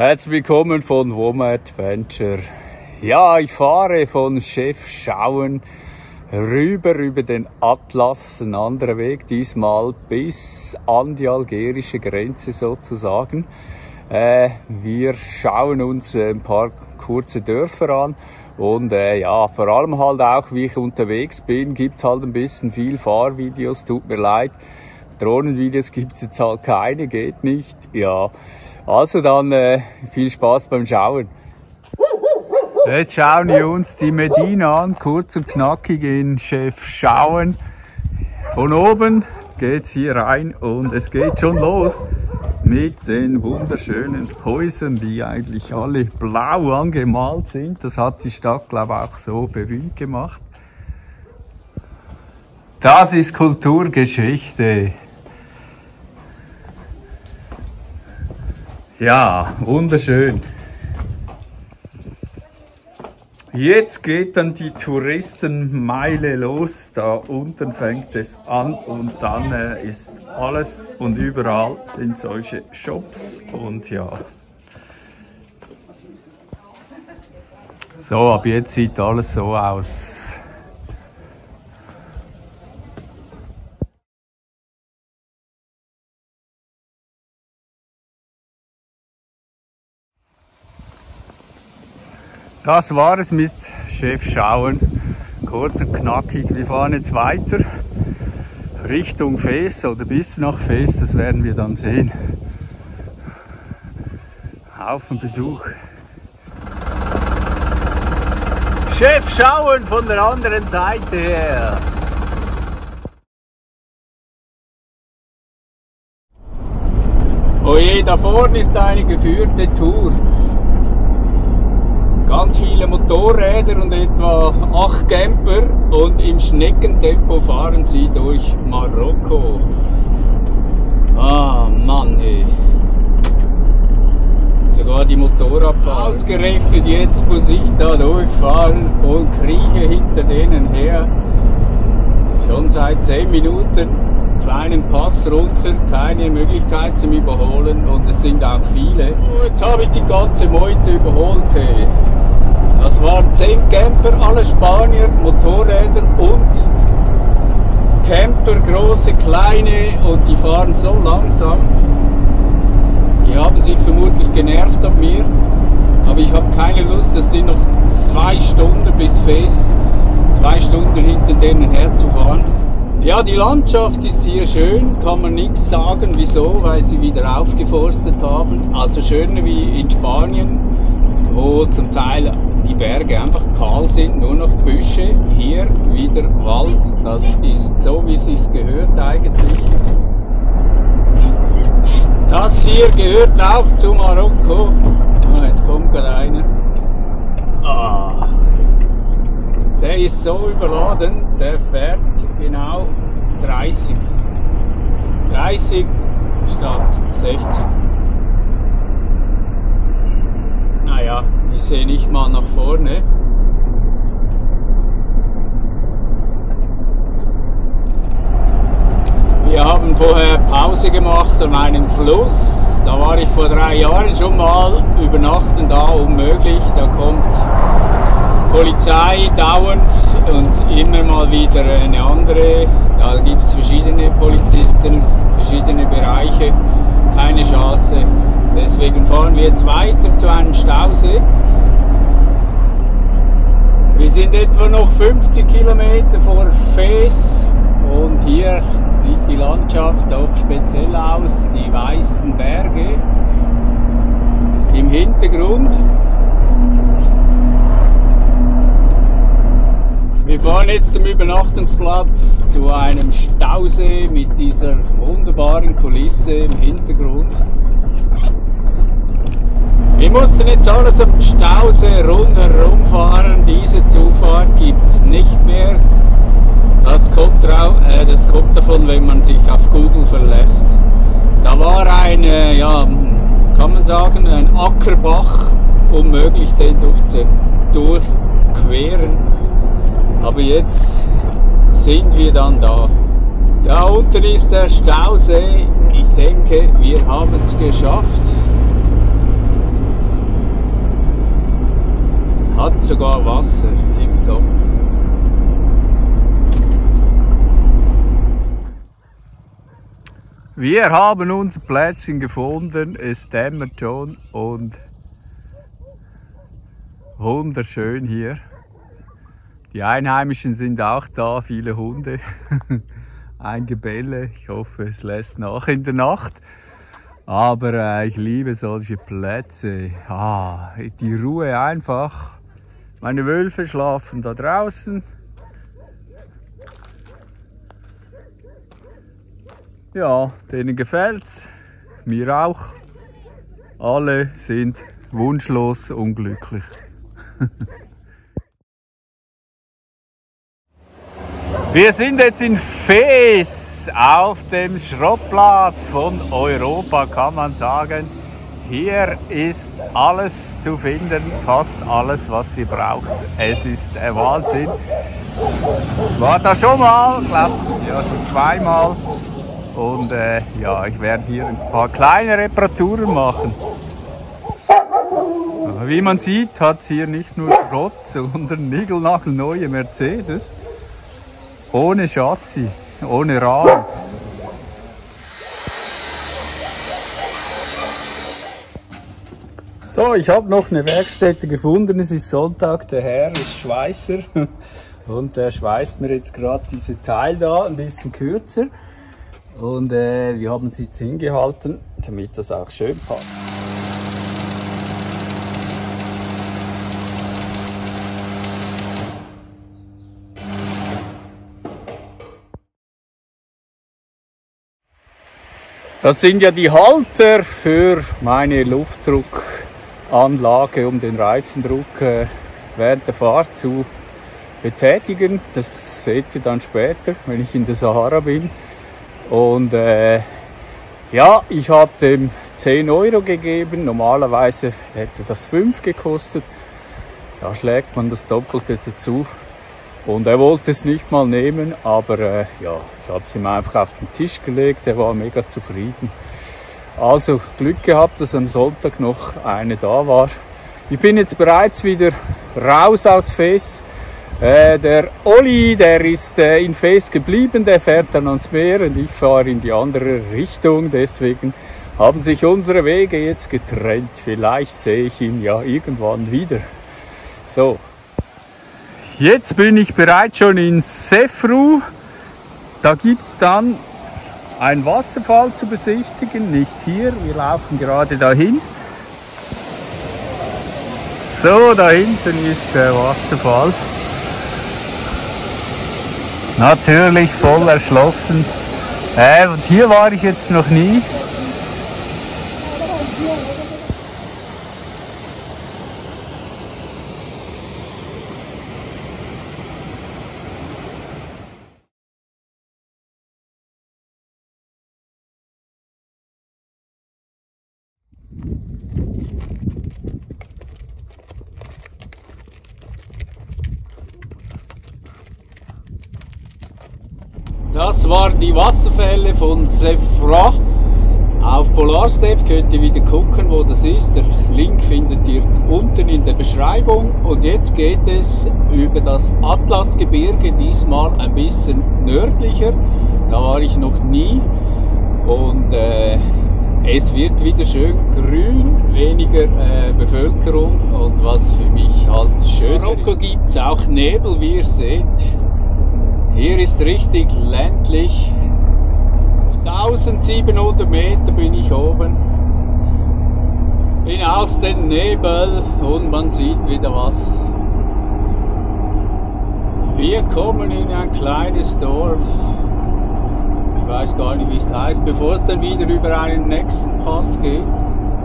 Herzlich willkommen von Womo Adventure. Ja, ich fahre von Chefchaouen rüber über den Atlas, ein anderer Weg, diesmal bis an die algerische Grenze sozusagen. Wir schauen uns ein paar kurze Dörfer an und ja, vor allem halt auch, wie ich unterwegs bin, gibt halt ein bisschen viel Fahrvideos, tut mir leid. Drohnenvideos gibt es jetzt halt keine, geht nicht. Ja, also dann viel Spaß beim Schauen. Jetzt schauen wir uns die Medina an, kurz und knackig in Chefchaouen. Von oben geht's hier rein und es geht schon los mit den wunderschönen Häusern, die eigentlich alle blau angemalt sind. Das hat die Stadt, glaube ich, auch so berühmt gemacht. Das ist Kulturgeschichte. Ja, wunderschön. Jetzt geht dann die Touristenmeile los. Da unten fängt es an und dann ist alles und überall sind solche Shops und ja. So, ab jetzt sieht alles so aus. Das war es mit Chefchaouen, kurz und knackig. Wir fahren jetzt weiter Richtung Fes oder bis nach Fes, das werden wir dann sehen. Haufen Besuch. Chefchaouen von der anderen Seite her. Oje, da vorne ist eine geführte Tour. Ganz viele Motorräder und etwa 8 Camper und im Schneckentempo fahren sie durch Marokko. Ah Mann, ey. Sogar die Motorradfahrer. Ausgerechnet jetzt muss ich da durchfahren und krieche hinter denen her. Schon seit 10 Minuten kleinen Pass runter, keine Möglichkeit zum Überholen und es sind auch viele. Jetzt habe ich die ganze Meute überholt. Ey. Das waren 10 Camper, alle Spanier, Motorräder und Camper, große, kleine, und die fahren so langsam. Die haben sich vermutlich genervt an mir, aber ich habe keine Lust, das sind noch 2 Stunden bis Fes, 2 Stunden hinter denen herzufahren. Ja, die Landschaft ist hier schön, kann man nichts sagen, wieso, weil sie wieder aufgeforstet haben. Also schöner wie in Spanien, wo zum Teil die Berge einfach kahl sind, nur noch Büsche, hier wieder Wald, das ist so, wie es sich gehört eigentlich. Das hier gehört auch zu Marokko. Oh, jetzt kommt gerade einer. Ah, der ist so überladen, der fährt genau 30. 30 statt 60. Naja, ich sehe nicht mal nach vorne. Wir haben vorher Pause gemacht an einem Fluss. Da war ich vor 3 Jahren schon mal. Übernachten da unmöglich. Da kommt Polizei dauernd und immer mal wieder eine andere. Da gibt es verschiedene Polizisten, verschiedene Bereiche. Keine Chance. Deswegen fahren wir jetzt weiter zu einem Stausee. Wir sind etwa noch 50 Kilometer vor Fes und hier sieht die Landschaft doch speziell aus. Die weißen Berge im Hintergrund. Wir fahren jetzt zum Übernachtungsplatz zu einem Stausee mit dieser wunderbaren Kulisse im Hintergrund. Wir mussten jetzt alles am Stausee rundherum fahren, diese Zufahrt gibt es nicht mehr. Das kommt davon, wenn man sich auf Google verlässt. Da war ein, ja, kann man sagen, ein Ackerbach, unmöglich den durchqueren. Aber jetzt sind wir dann da. Da unten ist der Stausee, ich denke, wir haben es geschafft. Wir haben unser Plätzchen gefunden, es dämmert schon und wunderschön hier. Die Einheimischen sind auch da, viele Hunde, ein Gebelle, ich hoffe es lässt nach in der Nacht. Aber ich liebe solche Plätze, die Ruhe einfach. Meine Wölfe schlafen da draußen. Ja, denen gefällt's, mir auch. Alle sind wunschlos unglücklich. Wir sind jetzt in Fes, auf dem Schrottplatz von Europa, kann man sagen. Hier ist alles zu finden, fast alles, was sie braucht. Es ist ein Wahnsinn. War da schon mal, glaube ja, schon zweimal. Und ja, ich werde hier ein paar kleine Reparaturen machen. Aber wie man sieht, hat es hier nicht nur Schrott, sondern niegelnagelneue Mercedes. Ohne Chassis, ohne Rahmen. So, ich habe noch eine Werkstätte gefunden. Es ist Sonntag, der Herr ist Schweißer. Und er schweißt mir jetzt gerade diese Teil da ein bisschen kürzer. Und wir haben sie jetzt hingehalten, damit das auch schön passt. Das sind ja die Halter für meine Luftdruckanlage, um den Reifendruck während der Fahrt zu betätigen. Das seht ihr dann später, wenn ich in der Sahara bin. Und ja, ich habe dem 10 Euro gegeben, normalerweise hätte das 5 gekostet, da schlägt man das Doppelte dazu und er wollte es nicht mal nehmen, aber ja, ich habe es ihm einfach auf den Tisch gelegt, er war mega zufrieden. Also Glück gehabt, dass am Sonntag noch eine da war. Ich bin jetzt bereits wieder raus aus Fes. Der Oli, der ist in Fes geblieben, der fährt dann ans Meer und ich fahre in die andere Richtung. Deswegen haben sich unsere Wege jetzt getrennt. Vielleicht sehe ich ihn ja irgendwann wieder. So. Jetzt bin ich bereits schon in Sefrou. Da gibt es dann einen Wasserfall zu besichtigen. Nicht hier, wir laufen gerade dahin. So, da hinten ist der Wasserfall. Natürlich voll erschlossen. Und hier war ich jetzt noch nie. Das waren die Wasserfälle von Sefrou. Auf PolarStep könnt ihr wieder gucken, wo das ist. Der Link findet ihr unten in der Beschreibung. Und jetzt geht es über das Atlasgebirge, diesmal ein bisschen nördlicher. Da war ich noch nie. Und es wird wieder schön grün, weniger Bevölkerung. Und was für mich halt schön ist. In Marokko gibt es auch Nebel, wie ihr seht. Hier ist richtig ländlich. Auf 1700 Meter bin ich oben. Bin aus dem Nebel und man sieht wieder was. Wir kommen in ein kleines Dorf. Ich weiß gar nicht, wie es heißt. Bevor es dann wieder über einen nächsten Pass geht,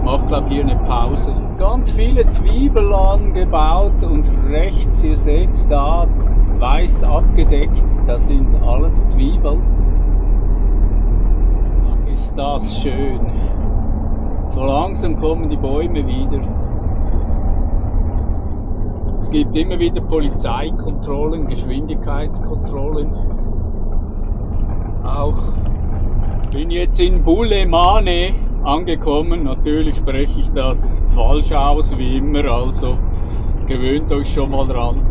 mache glaube hier eine Pause. Ganz viele Zwiebeln angebaut und rechts, ihr seht da, weiß abgedeckt, das sind alles Zwiebeln. Ach, ist das schön. So langsam kommen die Bäume wieder. Es gibt immer wieder Polizeikontrollen, Geschwindigkeitskontrollen. Auch bin jetzt in Bulemane angekommen. Natürlich spreche ich das falsch aus, wie immer, also gewöhnt euch schon mal dran.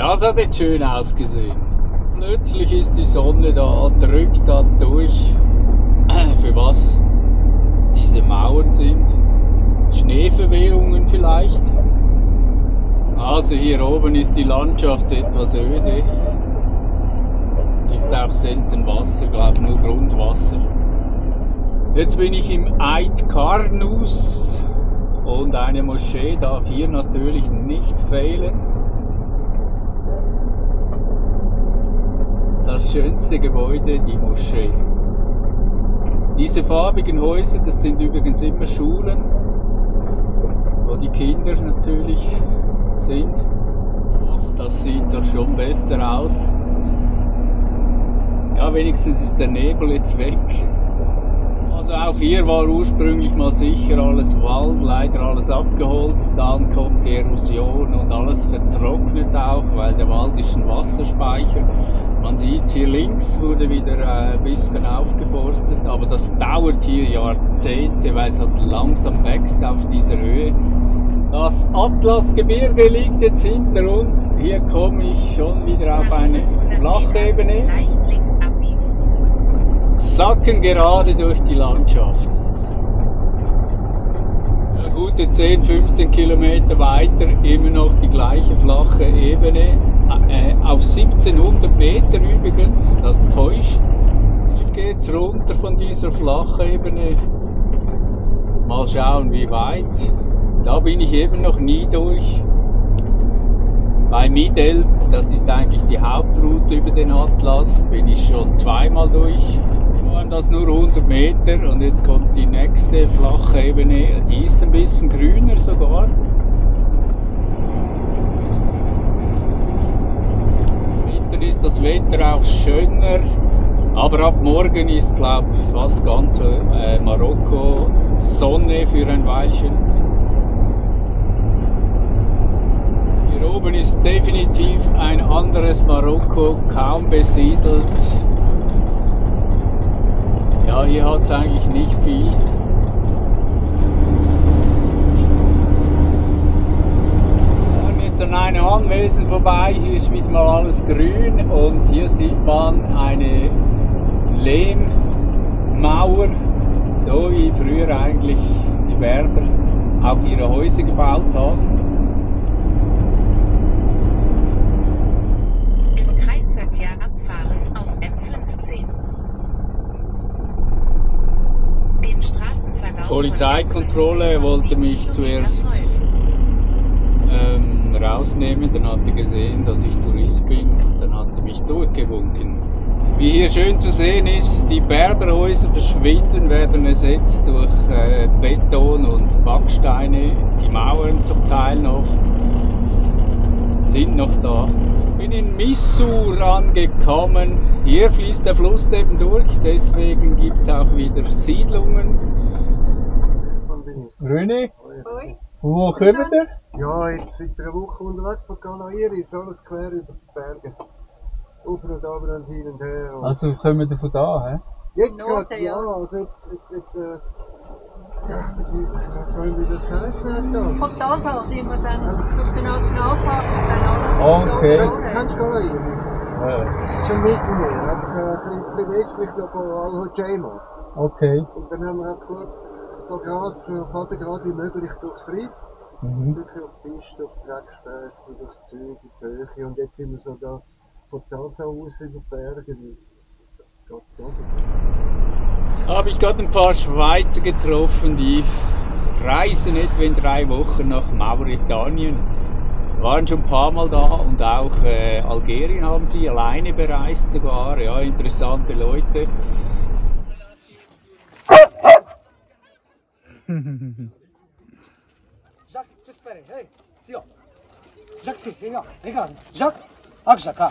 Das hat jetzt schön ausgesehen. Plötzlich ist die Sonne da, drückt da durch, für was diese Mauern sind. Schneeverwehungen vielleicht. Also hier oben ist die Landschaft etwas öde. Gibt auch selten Wasser, glaube nur Grundwasser. Jetzt bin ich im Eidkarnus und eine Moschee darf hier natürlich nicht fehlen. Das schönste Gebäude, die Moschee. Diese farbigen Häuser, das sind übrigens immer Schulen, wo die Kinder natürlich sind. Ach, das sieht doch schon besser aus. Ja, wenigstens ist der Nebel jetzt weg. Also auch hier war ursprünglich mal sicher alles Wald, leider alles abgeholzt, dann kommt die Erosion und alles vertrocknet auch, weil der Wald ist ein Wasserspeicher. Man sieht hier links wurde wieder ein bisschen aufgeforstet, aber das dauert hier Jahrzehnte, weil es halt langsam wächst auf dieser Höhe. Das Atlasgebirge liegt jetzt hinter uns, hier komme ich schon wieder auf eine Flachebene. Sacken gerade durch die Landschaft. Ja, gute 10-15 Kilometer weiter immer noch die gleiche flache Ebene. Auf 1700 Meter übrigens, das täuscht. Jetzt geht es runter von dieser flachen Ebene. Mal schauen wie weit. Da bin ich eben noch nie durch. Bei Midelt, das ist eigentlich die Hauptroute über den Atlas, bin ich schon zweimal durch. Das nur 100 Meter und jetzt kommt die nächste flache Ebene, die ist ein bisschen grüner sogar. Winter ist das Wetter auch schöner, aber ab morgen ist, glaube ich, fast ganz Marokko Sonne für ein Weilchen. Hier oben ist definitiv ein anderes Marokko, kaum besiedelt. Ja, hier hat es eigentlich nicht viel. Wir fahren jetzt an einem Anwesen vorbei, hier ist wieder mal alles grün und hier sieht man eine Lehmmauer, so wie früher eigentlich die Berber auch ihre Häuser gebaut haben. Im Kreisverkehr abfahren auf M15. Polizeikontrolle wollte mich zuerst rausnehmen, dann hat er gesehen, dass ich Tourist bin und dann hat er mich durchgewunken. Wie hier schön zu sehen ist, die Berberhäuser verschwinden, werden ersetzt durch Beton und Backsteine, die Mauern zum Teil noch, sind noch da. Ich bin in Missour angekommen, hier fließt der Fluss eben durch, deswegen gibt es auch wieder Siedlungen. René, wo kommt ihr? Ja, jetzt seit einer Woche unterwegs von Kanairis, alles quer über die Berge. Auf und ab und hin und her. Und also kommen wir von da, hä? Jetzt geht es, ja. Also was wollen wir das heißen? Von das aus sind wir dann durch den Nationalpark und dann alles ins Dorf. Kennst du Kanairis? Ja. Schon Mittelmeer, ein bisschen westlich von Al-Hoceima. Okay. Und dann haben wir auch geschaut. So gerade für Vatergrad wie möglich durchs Riff, wirklich auf die Piste, auf die Dreckstrasse, durchs Zeug, in die Höhe. Und jetzt sind wir so da von Tasa aus über die Berge. Da habe ich gerade ein paar Schweizer getroffen, die reisen etwa in 3 Wochen nach Mauretanien. Waren schon ein paar Mal da und auch Algerien haben sie alleine bereist sogar. Ja, interessante Leute. Jacques, tu espères, hey, si on. Jacques, si, regarde, regarde, Jacques, ah, Jacques, ah.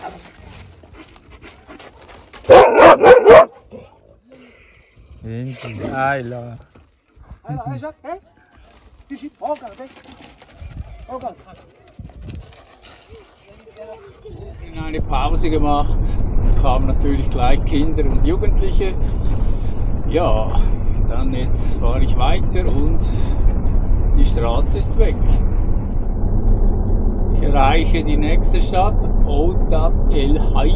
Aïe là. Aïe là, Jacques, hey. Si, si, regarde, hey. Regarde. Wir haben eine Pause gemacht, da kamen natürlich gleich Kinder und Jugendliche. Ja. Dann jetzt fahre ich weiter und die Straße ist weg. Ich erreiche die nächste Stadt, Outat El Haj.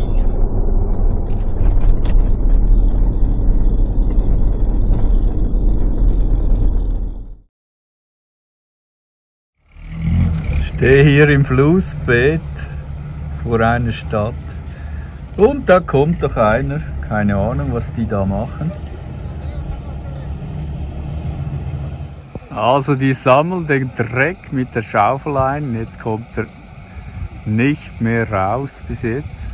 Ich stehe hier im Flussbett vor einer Stadt und da kommt doch einer, keine Ahnung was die da machen. Also die sammeln den Dreck mit der Schaufel ein und jetzt kommt er nicht mehr raus bis jetzt.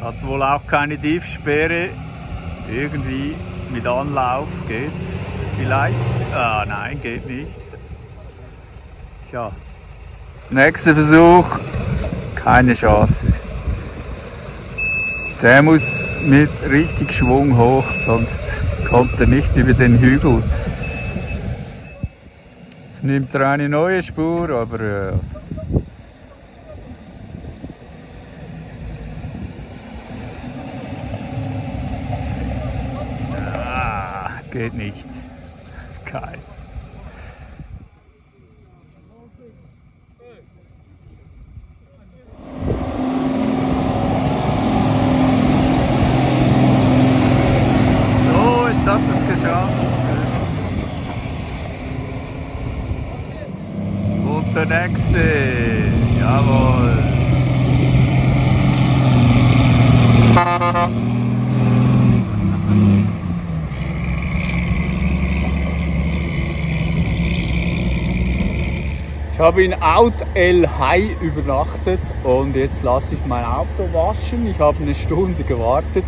Hat wohl auch keine Tiefsperre. Irgendwie mit Anlauf geht's vielleicht. Ah nein, geht nicht. Tja. Nächster Versuch. Keine Chance. Der muss mit richtig Schwung hoch, sonst kommt er nicht über den Hügel. Jetzt nimmt er eine neue Spur, aber geht nicht. Geil. Ich habe in Outat El Haj übernachtet und jetzt lasse ich mein Auto waschen. Ich habe eine Stunde gewartet.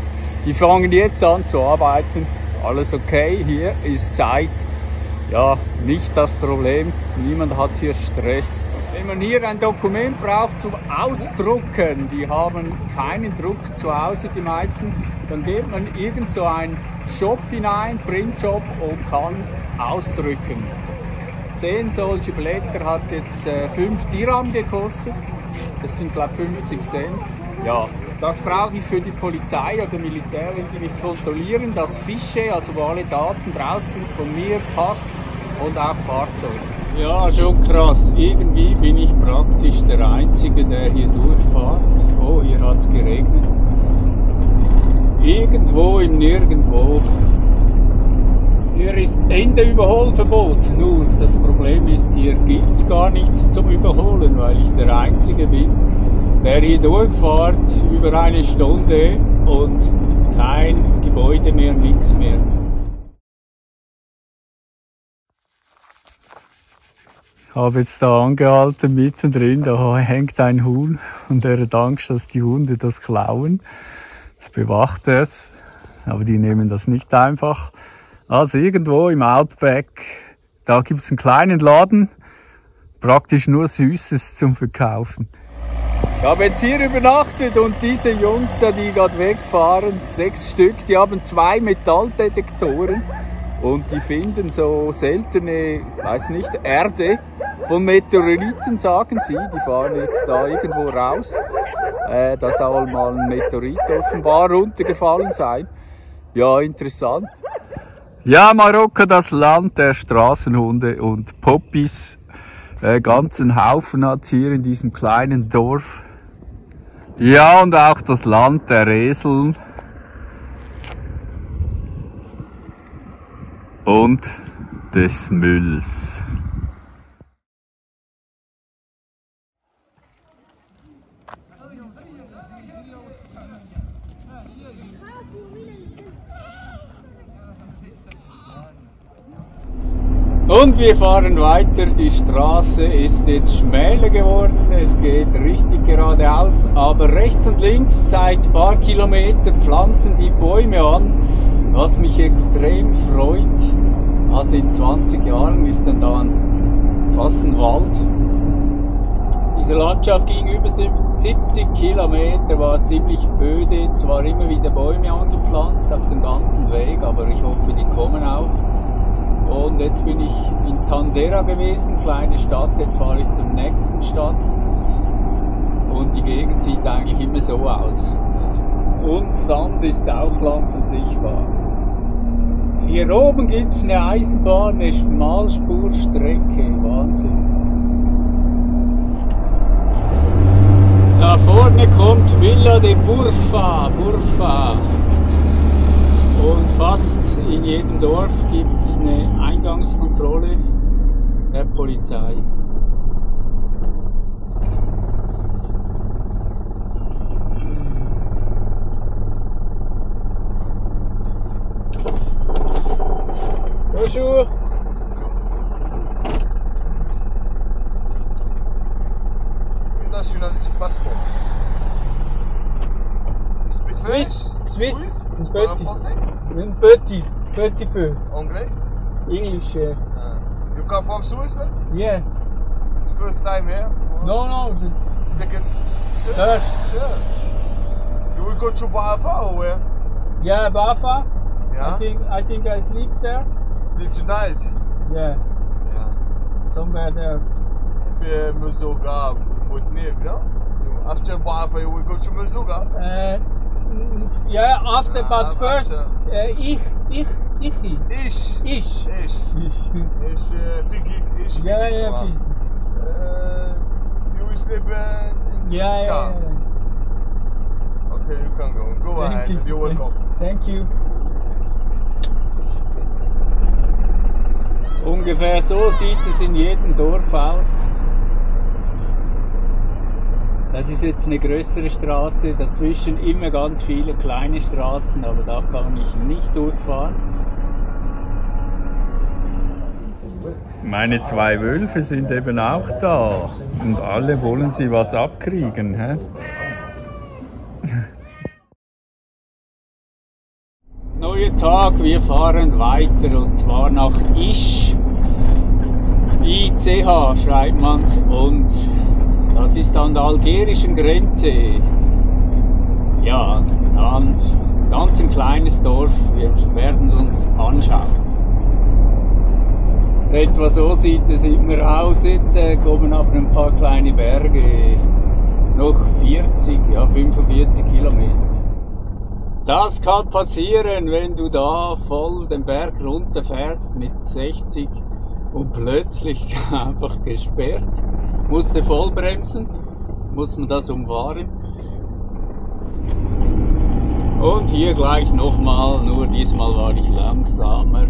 Die fangen jetzt an zu arbeiten. Alles okay, hier ist Zeit. Ja, nicht das Problem. Niemand hat hier Stress. Wenn man hier ein Dokument braucht zum Ausdrucken, die haben keinen Druck zu Hause, die meisten, dann geht man irgend so einen Shop hinein, Printshop, und kann ausdrücken. 10 solche Blätter hat jetzt 5 Dirham gekostet. Das sind glaube ich 50 Cent. Ja, das brauche ich für die Polizei oder Militär, wenn die mich kontrollieren, dass Fische, also wo alle Daten draus sind, von mir, Pass und auch Fahrzeuge. Ja, schon krass. Irgendwie bin ich praktisch der Einzige, der hier durchfährt. Oh, hier hat es geregnet. Irgendwo im Nirgendwo. Hier ist Ende-Überholverbot. Nur das Problem ist, hier gibt es gar nichts zum Überholen, weil ich der Einzige bin, der hier durchfährt über eine Stunde und kein Gebäude mehr, nichts mehr. Ich habe jetzt da angehalten, mittendrin, da hängt ein Huhn und er hat Angst, dass die Hunde das klauen. Das bewacht er es, aber die nehmen das nicht einfach. Also irgendwo im Outback, da gibt es einen kleinen Laden, praktisch nur Süßes zum Verkaufen. Ich habe jetzt hier übernachtet und diese Jungs da, die gerade wegfahren, 6 Stück, die haben 2 Metalldetektoren und die finden so seltene, weiß nicht, Erde von Meteoriten, sagen sie. Die fahren jetzt da irgendwo raus, da soll mal ein Meteorit offenbar runtergefallen sein. Ja, interessant. Ja, Marokko, das Land der Straßenhunde und Poppies. Ganzen Haufen hat es hier in diesem kleinen Dorf. Ja, und auch das Land der Eseln. Und des Mülls. Und wir fahren weiter, die Straße ist jetzt schmäler geworden, es geht richtig geradeaus, aber rechts und links seit ein paar Kilometern pflanzen die Bäume an, was mich extrem freut. Also in 20 Jahren ist dann da fast ein Wald. Diese Landschaft ging über 70 Kilometer, war ziemlich öde, zwar immer wieder Bäume angepflanzt auf dem ganzen Weg, aber ich hoffe, die kommen auch. Und jetzt bin ich in Tandera gewesen, kleine Stadt, jetzt fahre ich zur nächsten Stadt und die Gegend sieht eigentlich immer so aus. Und Sand ist auch langsam sichtbar. Hier oben gibt es eine Eisenbahn, eine Schmalspurstrecke, Wahnsinn. vorne kommt Vieille de Bouarfa, und fast in jedem Dorf gibt es eine Eingangskontrolle der Polizei. Bonjour. Nationales Passport. Suisse. Suisse. Français. Petit peu. Anglais. English. Yeah. You come from Switzerland? Yeah. It's the first time here. Or no. Second. Third. Yeah. You will go to Bouarfa or where? Yeah, Bouarfa. Yeah. I think I sleep there. Sleep tonight? Yeah. Yeah. Somewhere there. Mezuga, Woodnib, no? After Bouarfa you will go to Mezuga? Yeah, after, but first Ich. Figuig, Ich. Yeah, Figuig. You will sleep in the car? Yeah. Okay, you can go. Go ahead, you're welcome. Thank you. Ungefähr so sieht es in jedem Dorf aus. Das ist jetzt eine größere Straße, dazwischen immer ganz viele kleine Straßen, aber da kann ich nicht durchfahren. Meine zwei Wölfe sind eben auch da und alle wollen sie was abkriegen. Hä? Neuer Tag, wir fahren weiter und zwar nach Ich. ICH schreibt man es und das ist an der algerischen Grenze. Ja, dann ganz ein kleines Dorf, wir werden uns anschauen. Etwa so sieht es immer aus, jetzt kommen aber ein paar kleine Berge, noch 40, ja 45 Kilometer. Das kann passieren, wenn du da voll den Berg runterfährst mit 60 und plötzlich einfach gesperrt. Musst du vollbremsen, muss man das umfahren. Und hier gleich nochmal, nur diesmal war ich langsamer.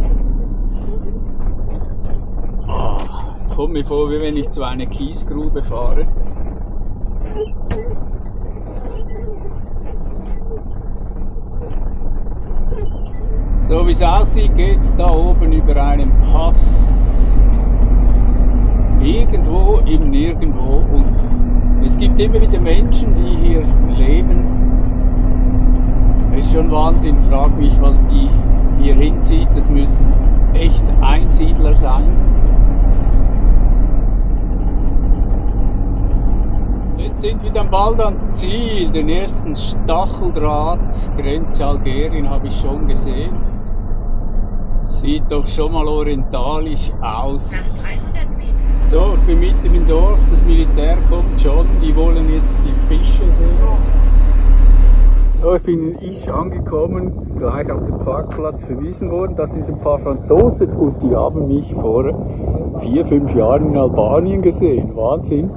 Es kommt mir vor, wie wenn ich zu einer Kiesgrube fahre. So wie es aussieht, geht es da oben über einen Pass, irgendwo im Nirgendwo, und es gibt immer wieder Menschen, die hier leben. Das ist schon Wahnsinn, frag mich, was die hier hinzieht, das müssen echt Einsiedler sein. Jetzt sind wir dann bald am Ziel, den ersten Stacheldraht, Grenze Algerien habe ich schon gesehen. Sieht doch schon mal orientalisch aus. So, ich bin mitten im Dorf, das Militär kommt schon, die wollen jetzt die Fische sehen. So, ich bin in Ich angekommen, gleich auf den Parkplatz verwiesen worden. Da sind ein paar Franzosen und die haben mich vor 4-5 Jahren in Albanien gesehen. Wahnsinn.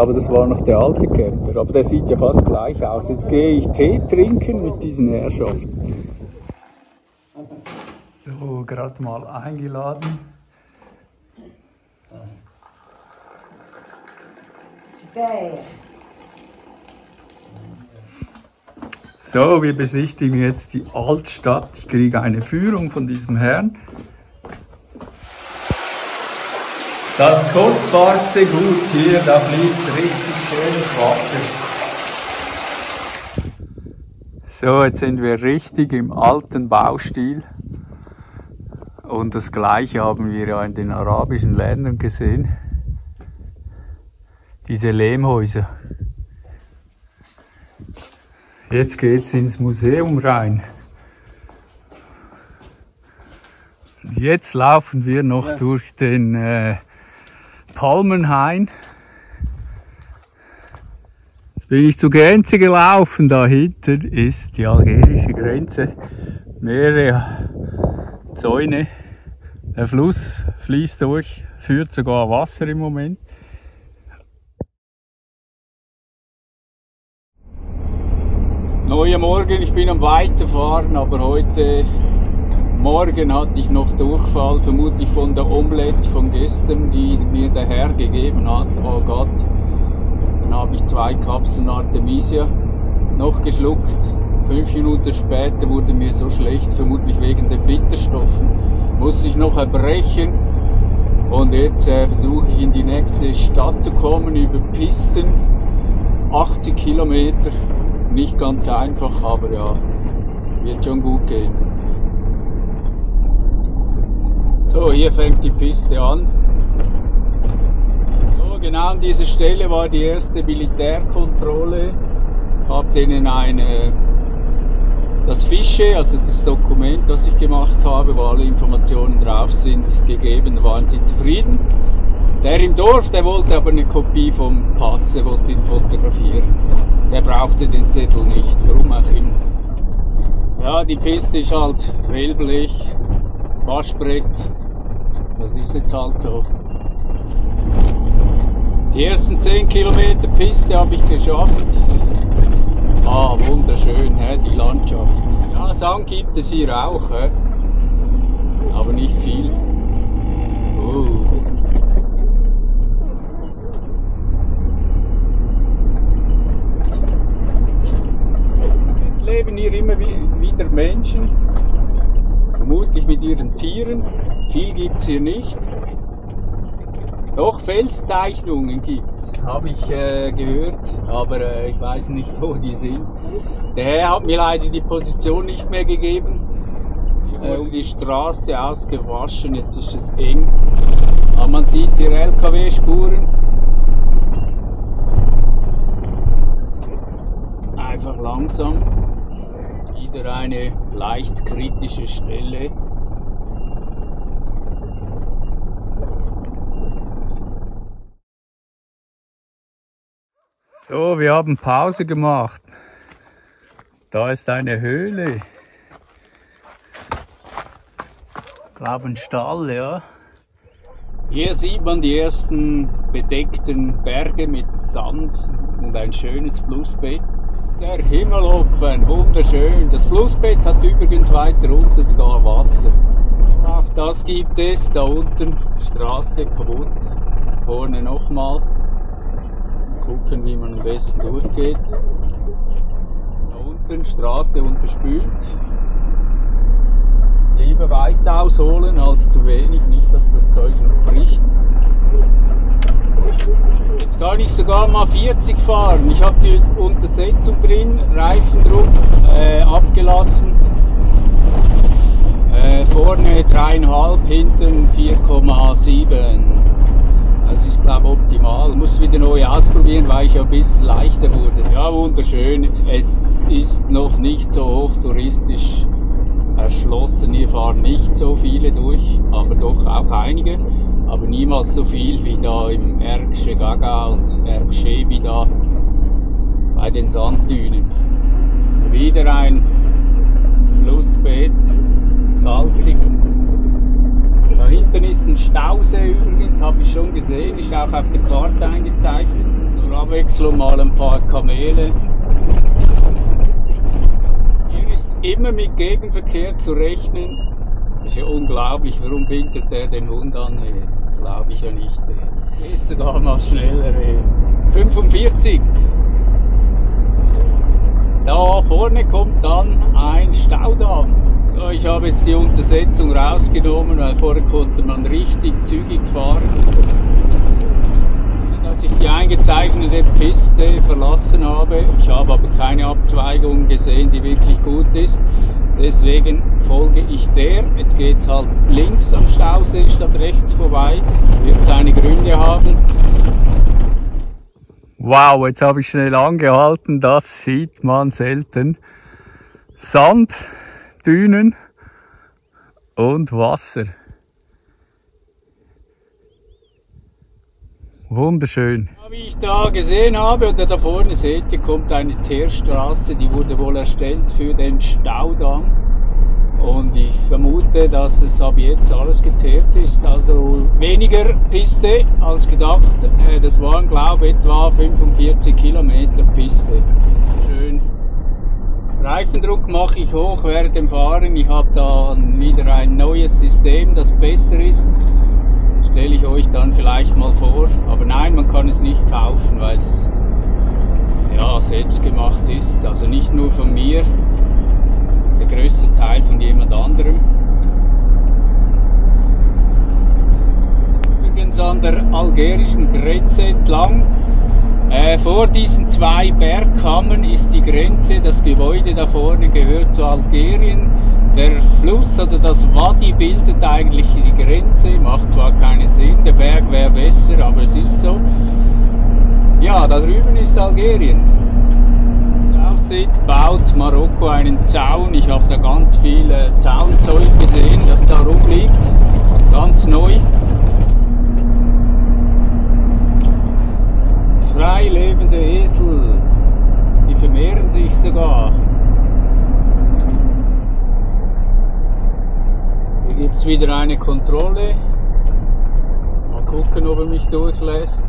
Aber das war noch der alte Camper, aber der sieht ja fast gleich aus. Jetzt gehe ich Tee trinken mit diesen Herrschaften. So, gerade mal eingeladen. Super. So, wir besichtigen jetzt die Altstadt. Ich kriege eine Führung von diesem Herrn. Das kostbarste Gut hier, da fließt richtig schönes Wasser. So, jetzt sind wir richtig im alten Baustil. Und das Gleiche haben wir ja in den arabischen Ländern gesehen. Diese Lehmhäuser. Jetzt geht es ins Museum rein. Jetzt laufen wir noch durch den Palmenhain. Jetzt bin ich zur Grenze gelaufen. Da hinten ist die algerische Grenze. Mehrere Zäune. Der Fluss fließt durch, führt sogar Wasser im Moment. Neuer Morgen, ich bin am Weiterfahren, aber heute Morgen hatte ich noch Durchfall, vermutlich von der Omelette von gestern, die mir der Herr gegeben hat. Oh Gott, dann habe ich 2 Kapseln Artemisia noch geschluckt. 5 Minuten später wurde mir so schlecht, vermutlich wegen den Bitterstoffen. Muss ich noch erbrechen und jetzt versuche ich in die nächste Stadt zu kommen, über Pisten, 80 Kilometer. Nicht ganz einfach, aber ja, wird schon gut gehen. So, hier fängt die Piste an. So, genau an dieser Stelle war die erste Militärkontrolle. Habe denen das Fiche, also das Dokument, das ich gemacht habe, wo alle Informationen drauf sind, gegeben, waren sie zufrieden. Der im Dorf, der wollte aber eine Kopie vom Pass, er wollte ihn fotografieren. Der brauchte den Zettel nicht, warum auch immer. Ja, die Piste ist halt Wellblech, Waschbrett, das ist jetzt halt so. Die ersten 10 Kilometer Piste habe ich geschafft. Ah, wunderschön, die Landschaft. Ja, Sand gibt es hier auch, aber nicht viel. Leben hier immer wieder Menschen, vermutlich mit ihren Tieren. Viel gibt es hier nicht. Doch Felszeichnungen gibt es, habe ich gehört, aber ich weiß nicht, wo die sind. Der Herr hat mir leider die Position nicht mehr gegeben. Um die Straße ausgewaschen, jetzt ist es eng. Aber man sieht hier LKW-Spuren. Einfach langsam. Wieder eine leicht kritische Stelle. So, wir haben Pause gemacht. Da ist eine Höhle. Ich glaube ein Stall, ja. Hier sieht man die ersten bedeckten Berge mit Sand und ein schönes Flussbett. Der Himmel offen, wunderschön. Das Flussbett hat übrigens weiter unten sogar Wasser. Auch das gibt es, da unten, Straße kaputt. Vorne nochmal. Gucken, wie man am besten durchgeht. Da unten, Straße unterspült. Lieber weit ausholen als zu wenig, nicht dass das Zeug noch bricht. Jetzt kann ich sogar mal 40 fahren. Ich habe die Untersetzung drin, Reifendruck abgelassen. Vorne 3,5, hinten 4,7. Das ist, glaube ich, optimal. Muss wieder neu ausprobieren, weil ich ja ein bisschen leichter wurde. Ja, wunderschön. Es ist noch nicht so hoch touristisch erschlossen. Hier fahren nicht so viele durch, aber doch auch einige. Aber niemals so viel wie da im Erg Schegaga und Erg Schebi da bei den Sanddünen. Wieder ein Flussbett, salzig. Da hinten ist ein Stausee übrigens, habe ich schon gesehen, ist auch auf der Karte eingezeichnet. Zur Abwechslung mal ein paar Kamele. Hier ist immer mit Gegenverkehr zu rechnen. Ist ja unglaublich, warum bindet der den Hund an? Glaube ich ja nicht. Geht sogar mal schneller. 45. Da vorne kommt dann ein Staudamm. So, ich habe jetzt die Untersetzung rausgenommen, weil vorher konnte man richtig zügig fahren. Dass ich die eingezeichnete Piste verlassen habe. Ich habe aber keine Abzweigung gesehen, die wirklich gut ist. Deswegen folge ich der. Jetzt geht es halt links am Stausee statt rechts vorbei. Wird seine Gründe haben. Wow, jetzt habe ich schnell angehalten. Das sieht man selten. Sand, Dünen und Wasser. Wunderschön. Wie ich da gesehen habe, oder da vorne seht ihr, kommt eine Teerstraße, die wurde wohl erstellt für den Staudamm. Und ich vermute, dass es ab jetzt alles geteert ist, also weniger Piste als gedacht. Das waren, glaube ich, etwa 45 Kilometer Piste. Schön. Reifendruck mache ich hoch während dem Fahren. Ich habe dann wieder ein neues System, das besser ist. Stelle ich euch dann vielleicht mal vor. Aber nein, man kann es nicht kaufen, weil es ja selbst gemacht ist. Also nicht nur von mir, der größte Teil von jemand anderem. Übrigens an der algerischen Grenze entlang. Vor diesen zwei Bergkammern ist die Grenze, das Gebäude da vorne gehört zu Algerien. Der Fluss oder das Wadi bildet eigentlich die Grenze, macht zwar keinen Sinn, der Berg wäre besser, aber es ist so. Ja, da drüben ist Algerien. Wie es aussieht, baut Marokko einen Zaun. Ich habe da ganz viel Zaunzeug gesehen, das da rumliegt, ganz neu. Freilebende Esel, die vermehren sich sogar. Hier gibt es wieder eine Kontrolle. Mal gucken, ob er mich durchlässt.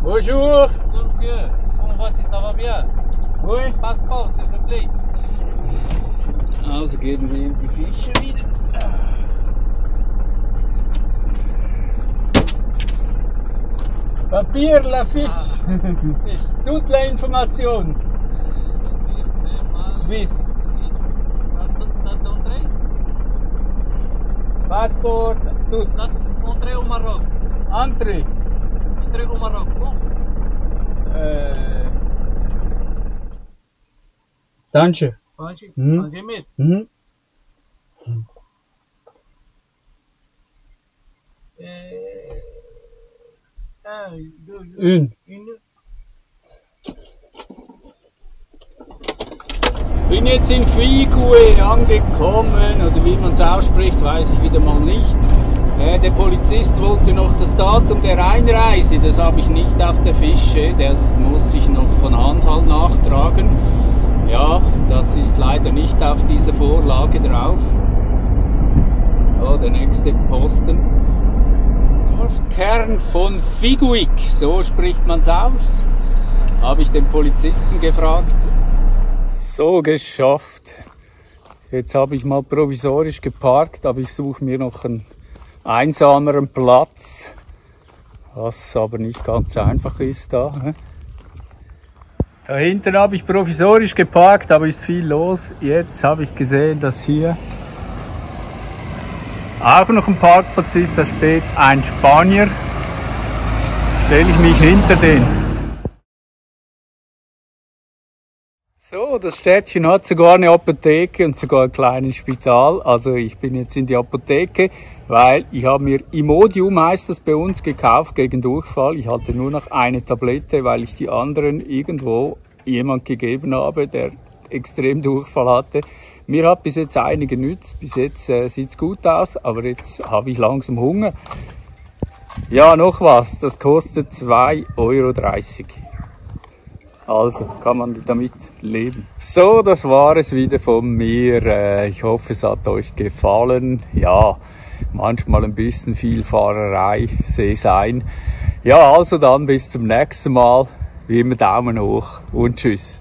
Bonjour! Monsieur, comment vas-tu? Ça va bien? Oui? Passeport, s'il vous plaît. Also geben wir ihm die Fische wieder. Papier, la fiche, toute la information. Swiss. Passport, tout. Entrée au Maroc. Entrée. Entrée au Maroc. Danke. Danke. Danke mit. Bin jetzt in Figuig angekommen, oder wie man es ausspricht, weiß ich wieder mal nicht. Der Polizist wollte noch das Datum der Einreise, das habe ich nicht auf der Fische, das muss ich noch von Hand halt nachtragen. Ja, das ist leider nicht auf dieser Vorlage drauf. Oh, der nächste Posten. Dorfkern von Figuig, so spricht man es aus, habe ich den Polizisten gefragt. So, geschafft. Jetzt habe ich mal provisorisch geparkt, aber ich suche mir noch einen einsameren Platz, was aber nicht ganz einfach ist da. Da hinten habe ich provisorisch geparkt, aber ist viel los. Jetzt habe ich gesehen, dass hier auch noch ein Parkplatz ist, da steht ein Spanier, stelle ich mich hinter den. So, das Städtchen hat sogar eine Apotheke und sogar ein kleines Spital, also ich bin jetzt in die Apotheke, weil ich habe mir Imodium, heißt das bei uns, gekauft gegen Durchfall. Ich hatte nur noch eine Tablette, weil ich die anderen irgendwo jemand gegeben habe, der extrem Durchfall hatte. Mir hat bis jetzt eine genützt, bis jetzt sieht es gut aus, aber jetzt habe ich langsam Hunger. Ja, noch was, das kostet 2,30 €. Also kann man damit leben. So, das war es wieder von mir. Ich hoffe, es hat euch gefallen. Ja, manchmal ein bisschen viel Fahrerei, sehe sein. Ja, also dann bis zum nächsten Mal. Wie immer Daumen hoch und tschüss.